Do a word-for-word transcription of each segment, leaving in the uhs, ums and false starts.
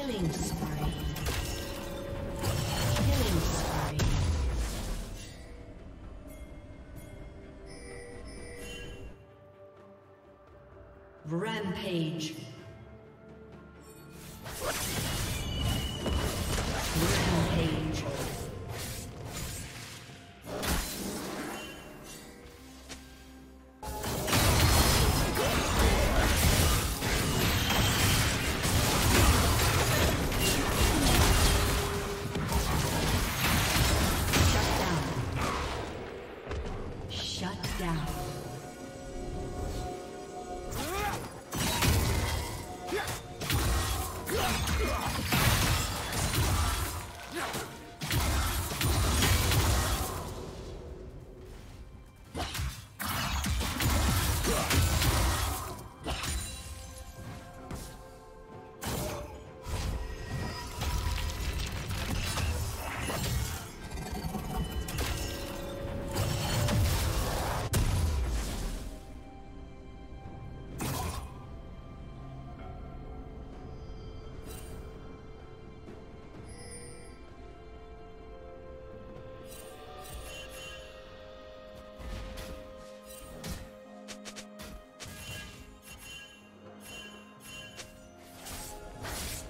Killing spree. Killing spree. Rampage.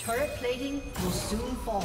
Turret plating will soon fall.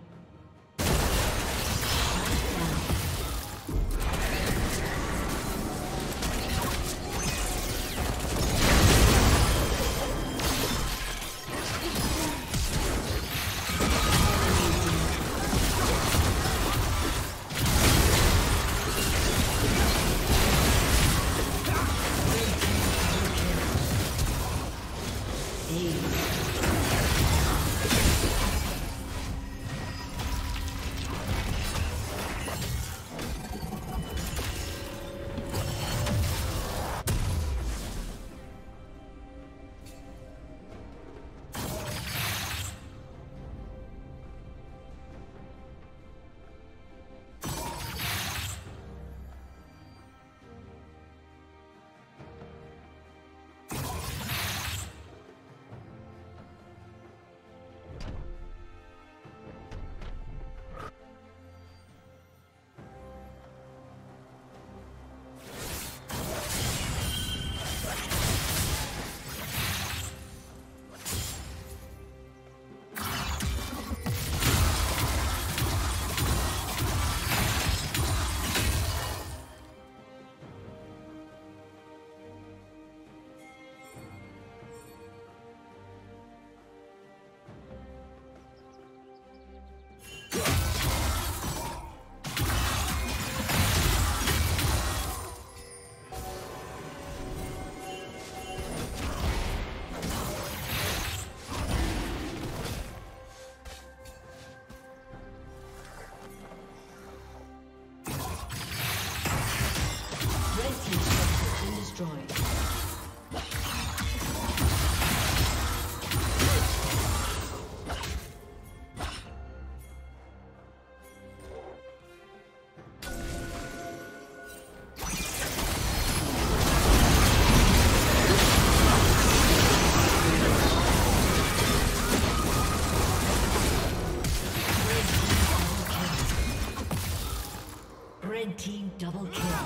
Red team double kill.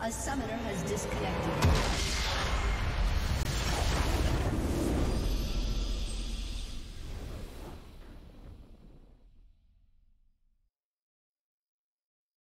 A summoner has disconnected.